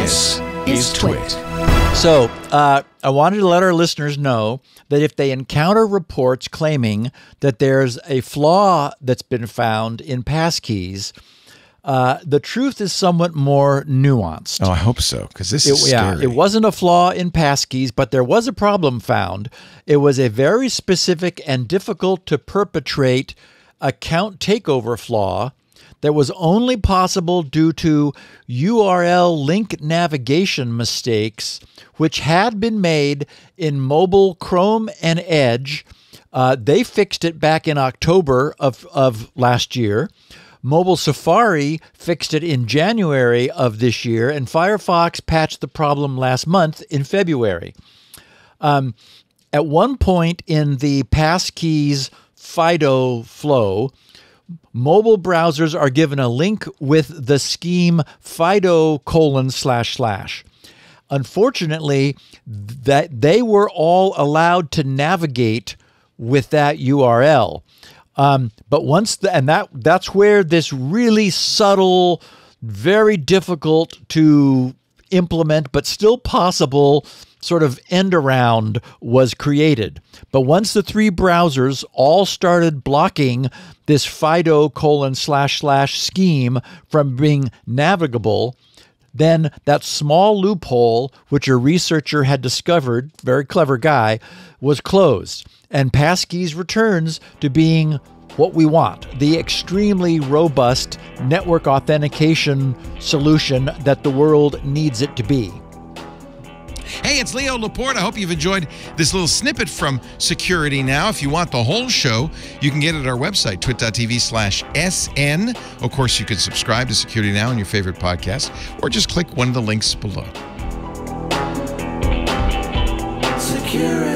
This is TWiT. So I wanted to let our listeners know that if they encounter reports claiming that there's a flaw that's been found in passkeys, the truth is somewhat more nuanced. Oh, I hope so, because this is scary. Yeah, it wasn't a flaw in passkeys, but there was a problem found. It was a very specific and difficult to perpetrate account takeover flaw that was only possible due to URL link navigation mistakes, which had been made in mobile Chrome and Edge. They fixed it back in October of last year. Mobile Safari fixed it in January of this year, and Firefox patched the problem last month in February. At one point in the passkeys FIDO flow, mobile browsers are given a link with the scheme FIDO://. Unfortunately, that they were all allowed to navigate with that URL. But once that's where this really subtle, very difficult to implement, but still possible sort of end around was created. But once the three browsers all started blocking this FIDO:// scheme from being navigable, then that small loophole, which a researcher had discovered, very clever guy, was closed. And passkeys returns to being what we want, the extremely robust network authentication solution that the world needs it to be. Hey, it's Leo Laporte. I hope you've enjoyed this little snippet from Security Now. If you want the whole show, you can get it at our website, TWiT.tv/SN. Of course, you can subscribe to Security Now on your favorite podcast, or just click one of the links below. Security.